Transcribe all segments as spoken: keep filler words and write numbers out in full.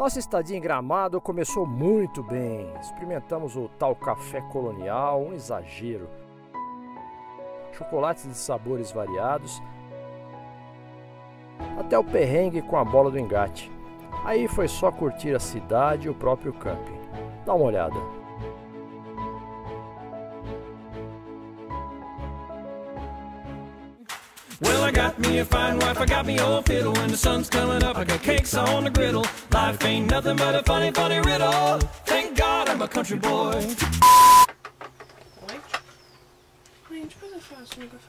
Nossa estadia em Gramado começou muito bem. Experimentamos o tal café colonial, um exagero. Chocolates de sabores variados, até o perrengue com a bola do engate. Aí foi só curtir a cidade e o próprio camping. Dá uma olhada. Well, I got me a fine wife, I got me old fiddle. When the sun's coming up, I got cakes on the griddle. Life ain't nothing but a funny, funny riddle. Thank God I'm a country boy. Mãe? Mãe, depois eu faço um café.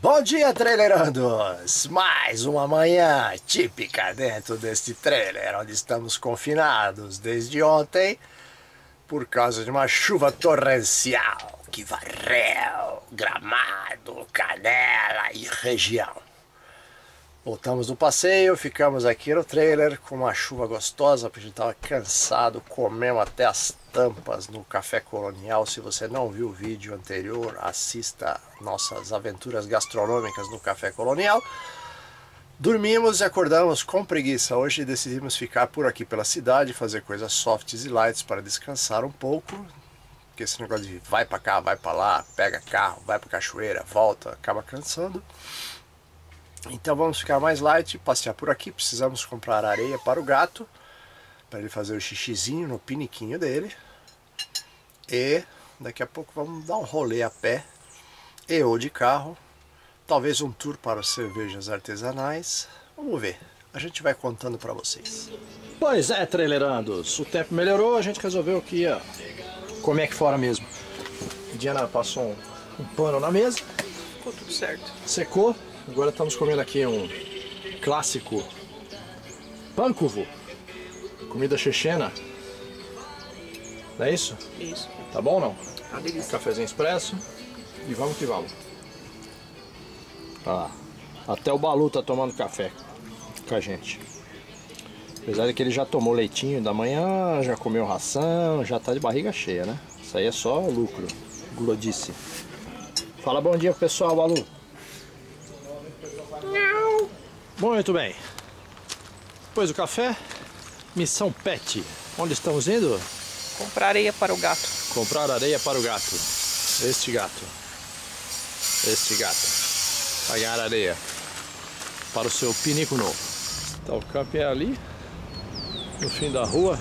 Bom dia, trailerandos! Mais uma manhã típica dentro deste trailer, onde estamos confinados desde ontem por causa de uma chuva torrencial que varreu Gramado, Canela e região. Voltamos do passeio, ficamos aqui no trailer com uma chuva gostosa, porque a gente estava cansado, comemos até as tampas no Café Colonial. Se você não viu o vídeo anterior, assista nossas aventuras gastronômicas no Café Colonial. Dormimos e acordamos com preguiça hoje e decidimos ficar por aqui pela cidade, fazer coisas softs e lights para descansar um pouco, porque esse negócio de vai para cá, vai para lá, pega carro, vai para cachoeira, volta, acaba cansando. Então vamos ficar mais light, passear por aqui. Precisamos comprar areia para o gato, para ele fazer o xixizinho no piniquinho dele, e daqui a pouco vamos dar um rolê a pé e ou de carro, talvez um tour para cervejas artesanais. Vamos ver, a gente vai contando para vocês. Pois é, trailerandos, o tempo melhorou, a gente resolveu que ia comer aqui fora mesmo. A Diana passou um, um pano na mesa, ficou tudo certo, secou. Agora estamos comendo aqui um clássico pankovo, comida chechena, não é isso? Isso. Tá bom ou não? Tá delícia. Um cafezinho expresso e vamos que vamos. Ah, até o Balu tá tomando café com a gente. Apesar de que ele já tomou leitinho da manhã, já comeu ração, já tá de barriga cheia, né? Isso aí é só lucro, gulodice. Fala bom dia pro pessoal, Balu. Não. Muito bem. Depois do café, missão pet. Onde estamos indo? Comprar areia para o gato. Comprar areia para o gato. Este gato. Este gato. Vai ganhar areia para o seu pinico novo. Então, o camping é ali, no fim da rua.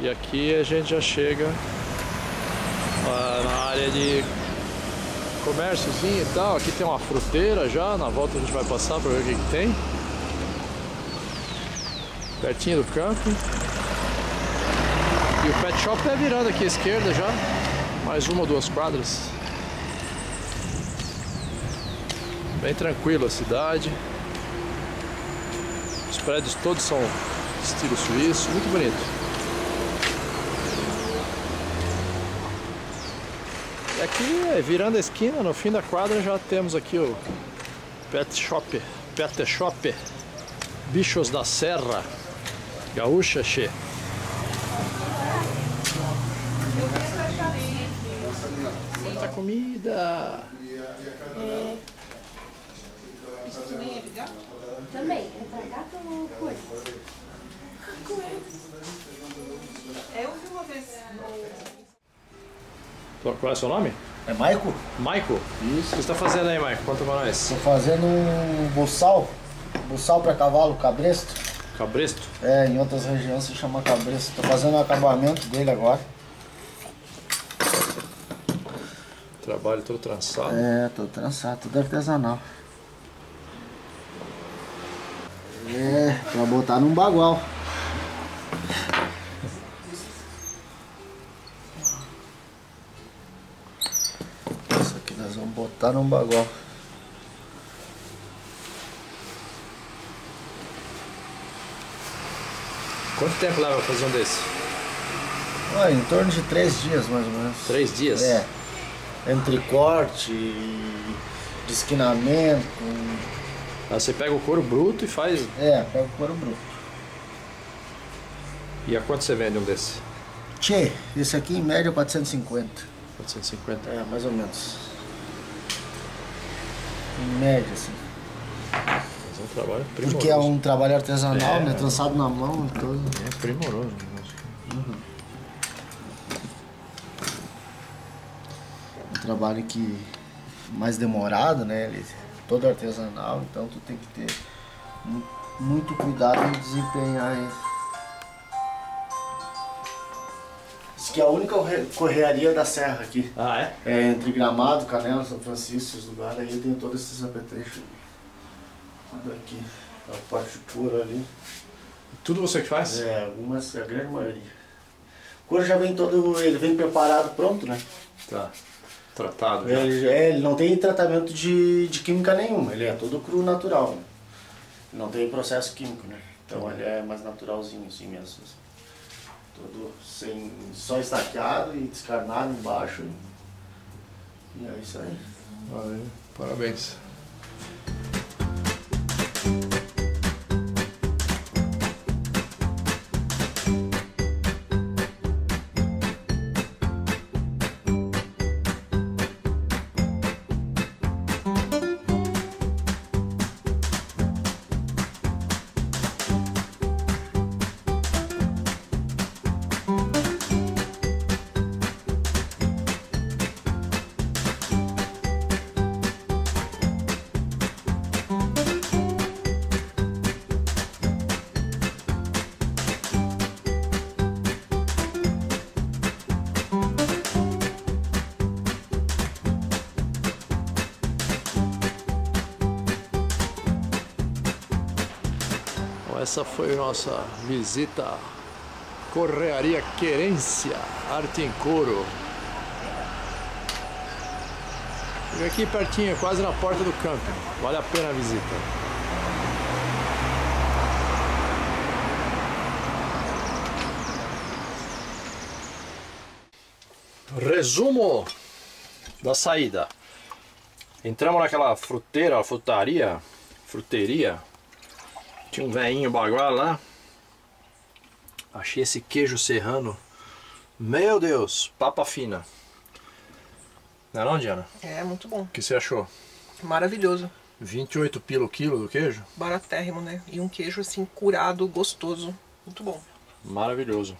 E aqui a gente já chega uh, na área de comérciozinho e tal. Aqui tem uma fruteira já, na volta a gente vai passar para ver o que, que tem. Pertinho do camping. E o pet shop tá virando aqui à esquerda já, mais uma ou duas quadras. Bem tranquilo a cidade. Os prédios todos são estilo suíço, muito bonito. Aqui, virando a esquina, no fim da quadra, já temos aqui o Pet Shop, Pet Shop, Bichos da Serra, Gaúcha Xê. Muita comida! É... Isso também é de gato? Também, é pra gato ou coisa? É, eu vi uma vez. Qual é o seu nome? É Maico. Maico? Isso. O que você está fazendo aí, Maico? Conta pra nós. Estou fazendo um buçal, buçal para cavalo, cabresto. Cabresto? É, em outras regiões se chama cabresto. Estou fazendo o acabamento dele agora. Trabalho todo trançado. É, todo trançado, tudo artesanal. É, para botar num bagual. Tá num bagual. Quanto tempo leva pra fazer um desse? Ah, em torno de três dias mais ou menos. Três dias? É. Entre corte, desquinamento. Ah, você pega o couro bruto e faz. É, pega o couro bruto. E a quanto você vende um desse? Tchê, esse aqui em média quatrocentos e cinquenta. quatrocentos e cinquenta? É, mais ou menos. em média, assim. Mas é um trabalho primoroso. Porque é um trabalho artesanal, é, né? Trançado na mão e tudo. É primoroso o negócio. Uhum. Um trabalho que mais demorado, né? Ele é todo artesanal, então tu tem que ter muito cuidado em desempenhar isso. Que é a única correaria da serra aqui. Ah, é? É entre Gramado, Canela, São Francisco, esses lugares aí tem todos esses apetrechos. Tudo aqui. A parte de couro ali. Tudo você que faz? É, algumas, a grande maioria. O couro já vem todo, ele vem preparado, pronto, né? Tá. Tratado. Ele, é, ele não tem tratamento de, de química nenhuma, ele é todo cru, natural. Né? Não tem processo químico, né? Então uhum. ele é mais naturalzinho, assim mesmo. Todo sem, só estaqueado e descarnado embaixo. E é isso aí. Valeu, parabéns. Essa foi a nossa visita à Correaria Querência Arte em Couro. E aqui pertinho, quase na porta do camping. Vale a pena a visita. Resumo da saída. Entramos naquela fruteira, frutaria, fruteria. Tinha um velhinho baguá lá. Achei esse queijo serrano. Meu Deus, papa fina. Não é não, Diana? É, muito bom. O que você achou? Maravilhoso. vinte e oito pila o quilo do queijo? Baratérrimo, né? E um queijo assim, curado, gostoso. Muito bom. Maravilhoso.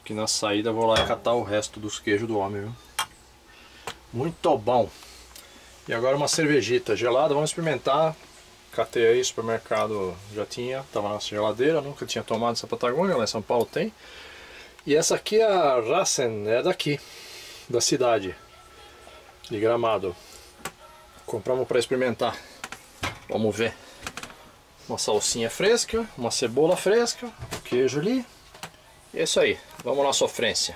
Aqui na saída vou lá catar o resto dos queijos do homem, viu? Muito bom. E agora uma cervejita gelada, vamos experimentar. Catei aí, supermercado já tinha, tava na nossa geladeira, nunca tinha tomado essa Patagonia, lá em São Paulo tem. E essa aqui é a Rassen, é daqui, da cidade, de Gramado. Compramos para experimentar, vamos ver. Uma salsinha fresca, uma cebola fresca, um queijo ali, e é isso aí, vamos na sofrência.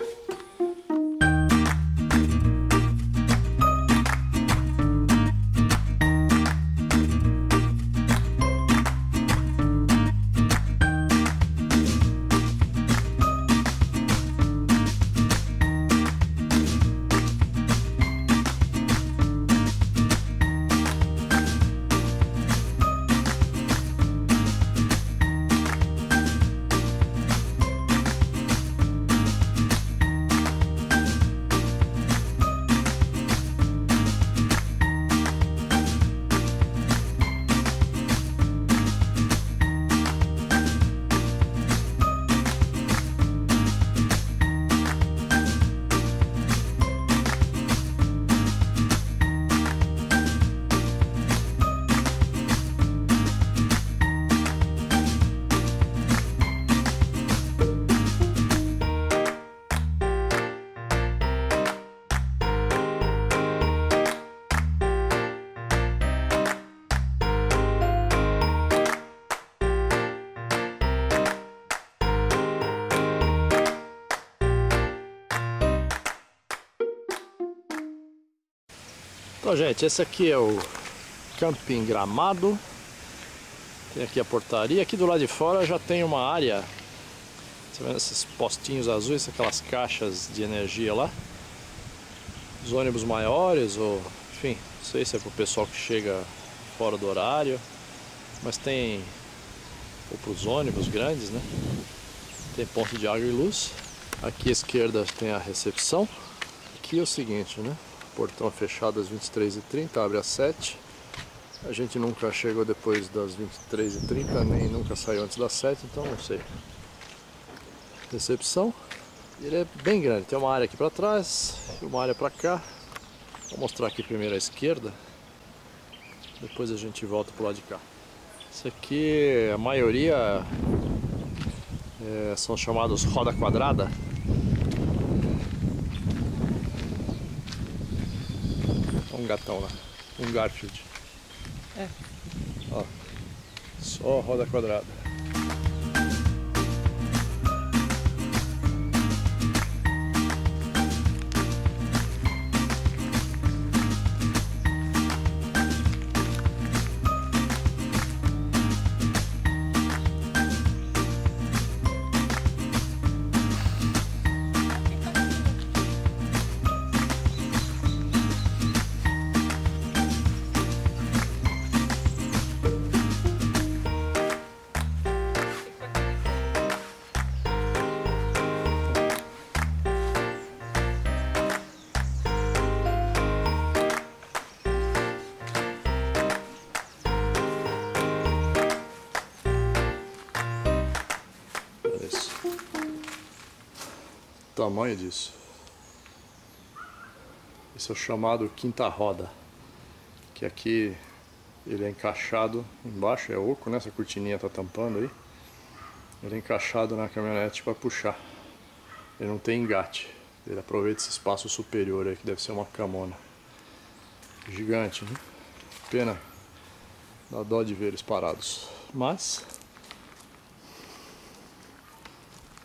Então, gente, esse aqui é o Camping Gramado. Tem aqui a portaria. Aqui do lado de fora já tem uma área. Você vê esses postinhos azuis, aquelas caixas de energia lá. Os ônibus maiores, ou enfim, não sei se é para o pessoal que chega fora do horário. Mas tem, ou para os ônibus grandes, né? Tem ponto de água e luz. Aqui à esquerda tem a recepção. Aqui é o seguinte, né? Portão fechado às vinte e três e trinta, abre às sete. A gente nunca chegou depois das vinte e três e trinta, nem nunca saiu antes das sete, então não sei. Recepção. Ele é bem grande, tem uma área aqui para trás e uma área para cá. Vou mostrar aqui primeiro à esquerda, depois a gente volta para o lado de cá. Isso aqui, a maioria é, são chamados roda quadrada. Olha um gatão lá, um Garfield. É. Ó, só roda quadrada. Tamanho disso. Esse é o chamado quinta roda, que aqui ele é encaixado embaixo, é oco, né? Essa cortininha tá tampando aí. Ele é encaixado na caminhonete para puxar. Ele não tem engate. Ele aproveita esse espaço superior aí, que deve ser uma camona. Gigante, né? Pena. Dá dó de ver eles parados. Mas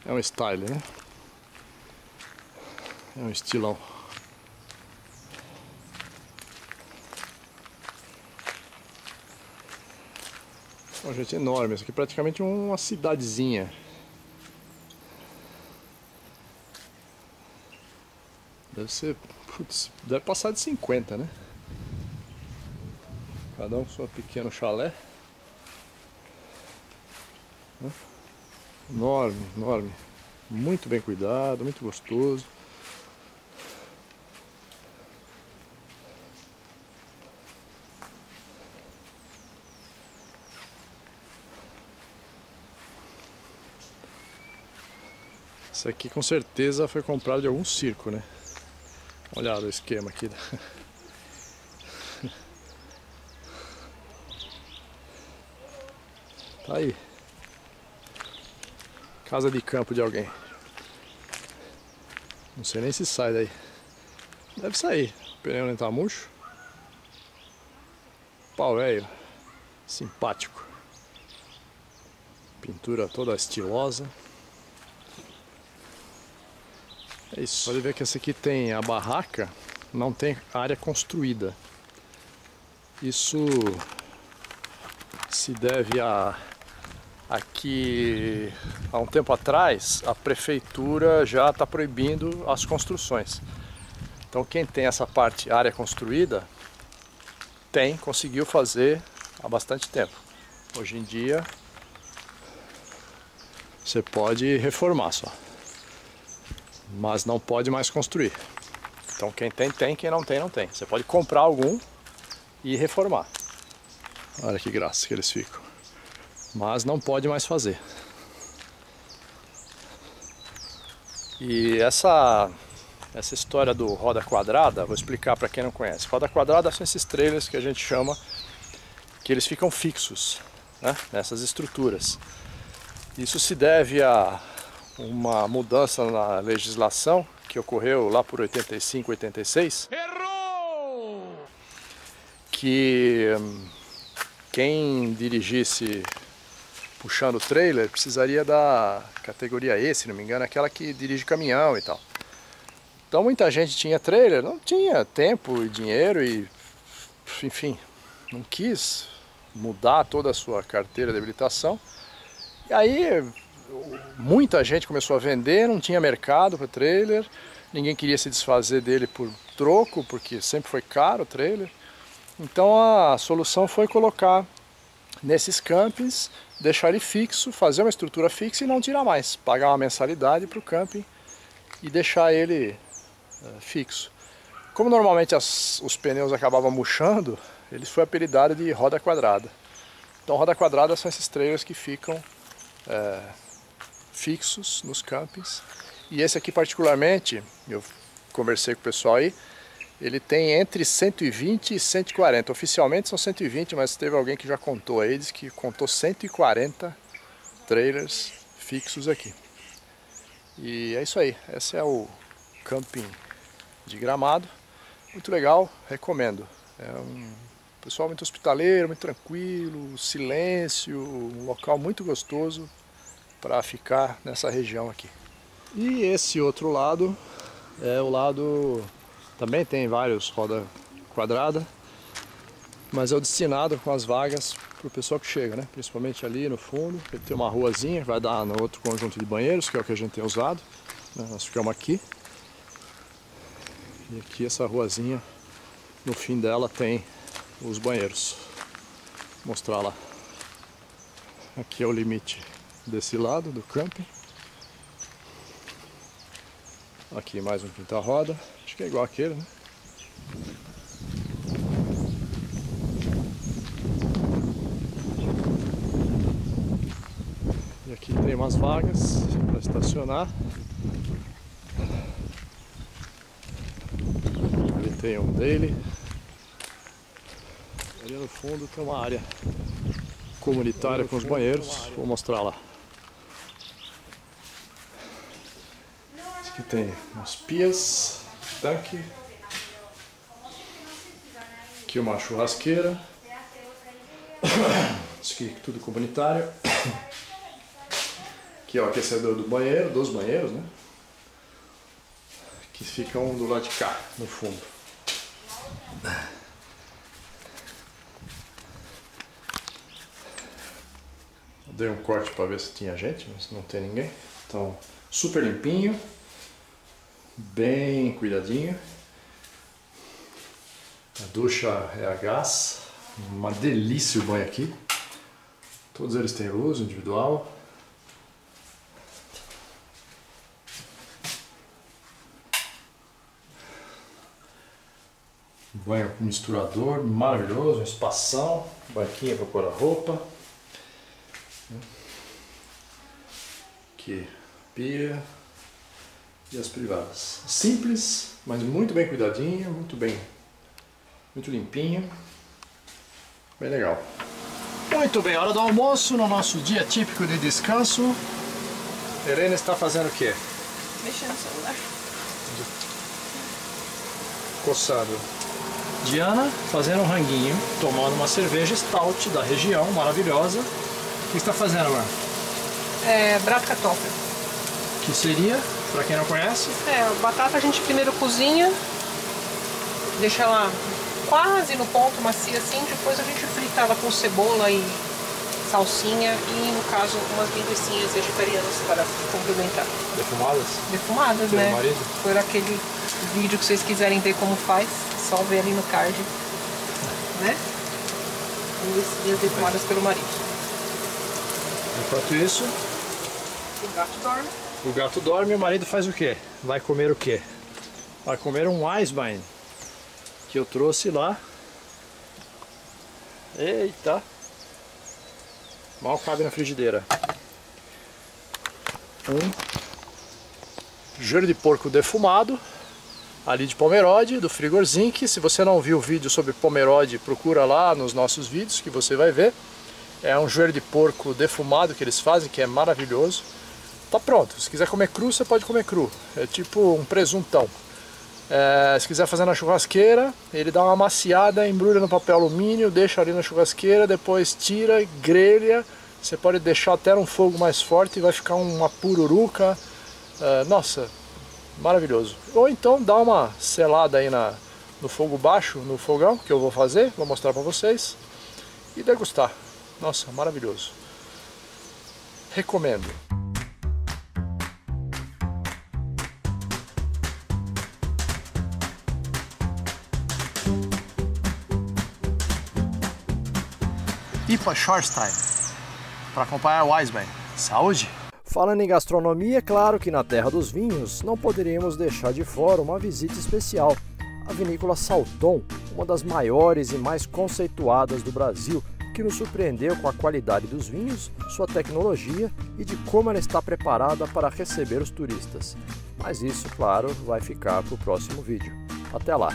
é um style, né? É um estilão. Uma gente enorme, isso aqui é praticamente uma cidadezinha. Deve ser, putz, deve passar de cinquenta, né? Cada um com seu pequeno chalé. Enorme, enorme. Muito bem cuidado, muito gostoso. Isso aqui com certeza foi comprado de algum circo, né? Olha o esquema aqui. Tá aí. Casa de campo de alguém. Não sei nem se sai daí. Deve sair. O pneu nem tá murcho. Pau velho. Simpático. Pintura toda estilosa. É isso. Pode ver que essa aqui tem a barraca, não tem área construída. Isso se deve a, a que há um tempo atrás a prefeitura já está proibindo as construções. Então quem tem essa parte área construída tem, conseguiu fazer há bastante tempo. Hoje em dia você pode reformar só. Mas não pode mais construir. Então quem tem, tem. Quem não tem, não tem. Você pode comprar algum e reformar. Olha que graça que eles ficam. Mas não pode mais fazer. E essa, essa história do roda quadrada, vou explicar para quem não conhece. Roda quadrada são esses trailers que a gente chama, que eles ficam fixos, né, nessas estruturas. Isso se deve a uma mudança na legislação que ocorreu lá por oitenta e cinco, oitenta e seis. Errou! Que quem dirigisse puxando o trailer precisaria da categoria E, se não me engano, aquela que dirige caminhão e tal. Então muita gente tinha trailer, não tinha tempo e dinheiro e, enfim, não quis mudar toda a sua carteira de habilitação. E aí muita gente começou a vender, não tinha mercado para trailer, ninguém queria se desfazer dele por troco, porque sempre foi caro o trailer. Então a solução foi colocar nesses campings, deixar ele fixo, fazer uma estrutura fixa e não tirar mais, pagar uma mensalidade para o camping e deixar ele fixo. Como normalmente as, os pneus acabavam murchando, eles foi apelidado de roda quadrada. Então roda quadrada são esses trailers que ficam é, fixos nos campings. E esse aqui particularmente, eu conversei com o pessoal aí, ele tem entre cento e vinte e cento e quarenta. Oficialmente são cento e vinte, mas teve alguém que já contou aí, diz que contou cento e quarenta trailers fixos aqui. E é isso aí, esse é o camping de Gramado. Muito legal, recomendo. É um pessoal muito hospitaleiro, muito tranquilo, silêncio, um local muito gostoso para ficar nessa região aqui. E esse outro lado é o lado... Também tem vários roda quadrada, mas é o destinado com as vagas para o pessoal que chega, né? Principalmente ali no fundo. Ele tem uma ruazinha, vai dar no outro conjunto de banheiros, que é o que a gente tem usado. Nós ficamos aqui. E aqui essa ruazinha, no fim dela tem os banheiros. Vou mostrar lá. Aqui é o limite desse lado do camping. Aqui mais um quinta-roda. Acho que é igual aquele, né? E aqui tem umas vagas para estacionar. Ali tem um dele. Ali no fundo tem uma área comunitária com os banheiros. Vou mostrar lá. Aqui tem umas pias, tanque, aqui uma churrasqueira, isso aqui tudo comunitário, aqui é o aquecedor do banheiro, dos banheiros, né? Que ficam um do lado de cá, no fundo. Dei um corte para ver se tinha gente, mas não tem ninguém, então super limpinho. Bem cuidadinho. A ducha é a gás. Uma delícia o banho aqui. Todos eles têm luz individual. Banho com misturador maravilhoso, um espação, barquinha para pôr a roupa. Aqui, pia. E as privadas. Simples, mas muito bem cuidadinha, muito bem, muito limpinha, bem legal. Muito bem, hora do almoço, no nosso dia típico de descanso. Helena está fazendo o quê? Mexendo no celular. Coçado. Diana fazendo um ranguinho, tomando uma cerveja stout da região, maravilhosa. O que está fazendo agora? É, bratkartoffel. Que seria... Pra quem não conhece? É, a batata a gente primeiro cozinha, deixa ela quase no ponto, macia assim, depois a gente frita ela com cebola e salsinha e, no caso, umas linguiçinhas vegetarianas para complementar. Defumadas? Defumadas, Tem né? Marido. Por aquele vídeo que vocês quiserem ver como faz, só ver ali no card, né? Linguiçinhas defumadas pelo marido. Enquanto isso... O gato dorme. O gato dorme e o marido faz o quê? Vai comer o quê? Vai comer um Eisbein que eu trouxe lá. Eita! Mal cabe na frigideira. Um joelho de porco defumado, ali de Pomerode, do Frigorzink. Se você não viu o vídeo sobre Pomerode, procura lá nos nossos vídeos que você vai ver. É um joelho de porco defumado que eles fazem, que é maravilhoso. Tá pronto, se quiser comer cru, você pode comer cru, é tipo um presuntão. É, se quiser fazer na churrasqueira, ele dá uma amaciada, embrulha no papel alumínio, deixa ali na churrasqueira, depois tira, grelha, você pode deixar até um fogo mais forte e vai ficar uma pururuca, é, nossa, maravilhoso. Ou então dá uma selada aí na, no fogo baixo, no fogão, que eu vou fazer, vou mostrar pra vocês, e degustar, nossa, maravilhoso, recomendo. Ipa Short Time, para acompanhar o Eisbein. Saúde! Falando em gastronomia, claro que na terra dos vinhos, não poderíamos deixar de fora uma visita especial, a vinícola Salton, uma das maiores e mais conceituadas do Brasil, que nos surpreendeu com a qualidade dos vinhos, sua tecnologia e de como ela está preparada para receber os turistas. Mas isso, claro, vai ficar para o próximo vídeo. Até lá!